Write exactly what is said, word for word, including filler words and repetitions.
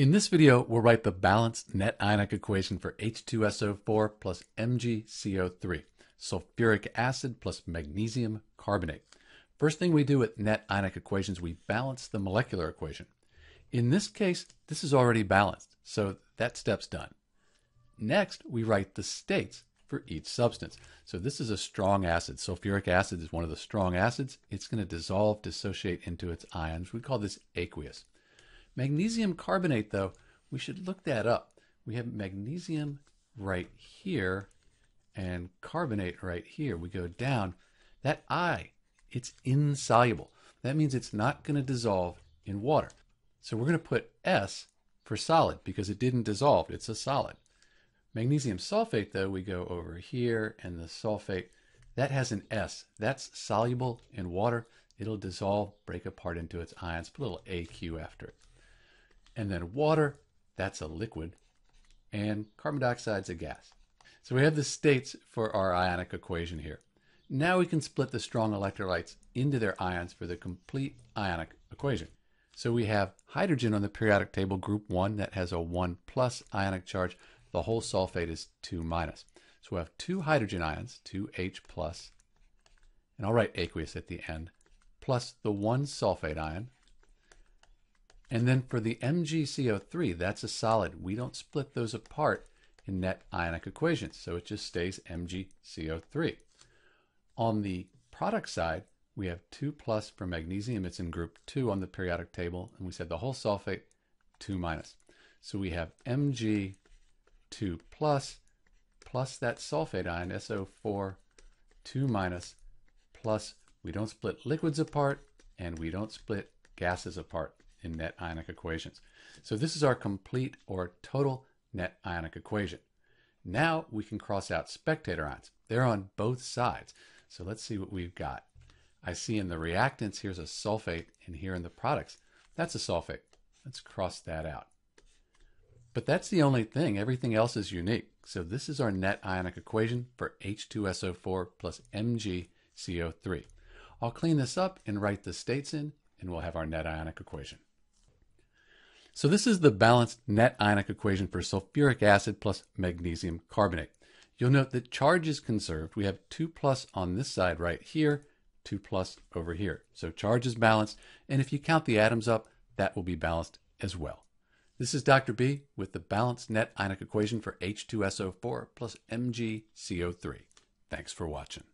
In this video, we'll write the balanced net ionic equation for H two S O four plus M g C O three, sulfuric acid plus magnesium carbonate. First thing we do with net ionic equations, we balance the molecular equation. In this case, this is already balanced, so that step's done. Next, we write the states for each substance. So this is a strong acid. Sulfuric acid is one of the strong acids. It's going to dissolve, dissociate into its ions. We call this aqueous. Magnesium carbonate, though, we should look that up. We have magnesium right here and carbonate right here. We go down. That I, it's insoluble. That means it's not going to dissolve in water. So we're going to put S for solid because it didn't dissolve. It's a solid. Magnesium sulfate, though, we go over here, and the sulfate, that has an S. That's soluble in water. It'll dissolve, break apart into its ions, put a little A Q after it. And then water, that's a liquid, and carbon dioxide's a gas. So we have the states for our ionic equation here. Now we can split the strong electrolytes into their ions for the complete ionic equation. So we have hydrogen on the periodic table, group one, that has a one plus ionic charge. The whole sulfate is two minus. So we have two hydrogen ions, two H plus, and I'll write aqueous at the end, plus the one sulfate ion. And then for the M g C O three, that's a solid. We don't split those apart in net ionic equations, so it just stays M g C O three. On the product side, we have two plus for magnesium. It's in group two on the periodic table, and we said the whole sulfate, two minus. So we have Mg two plus, plus that sulfate ion, S O four, two minus, plus we don't split liquids apart, and we don't split gases apart in net ionic equations. So this is our complete or total net ionic equation. Now we can cross out spectator ions. They're on both sides. So let's see what we've got. I see in the reactants, here's a sulfate, and here in the products, that's a sulfate. Let's cross that out. But that's the only thing. Everything else is unique. So this is our net ionic equation for H two S O four plus M g C O three. I'll clean this up and write the states in, and we'll have our net ionic equation. So this is the balanced net ionic equation for sulfuric acid plus magnesium carbonate. You'll note that charge is conserved. We have two plus on this side right here, two plus over here. So charge is balanced, and if you count the atoms up, that will be balanced as well. This is Doctor B with the balanced net ionic equation for H two S O four plus M g C O three. Thanks for watching.